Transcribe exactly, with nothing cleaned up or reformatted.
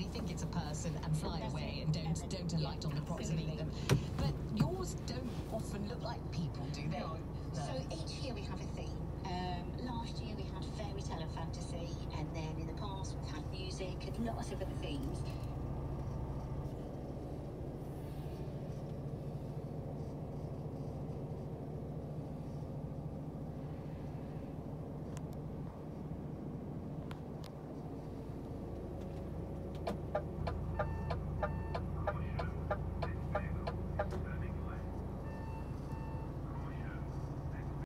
actually think it's a person and fly away and don't don't alight on the props and eat them. But yours don't often look like people, do they? No. No. So each year we have a theme. Um, last year we had fairy tale and fantasy, and then in the past we've had music and lots of other themes.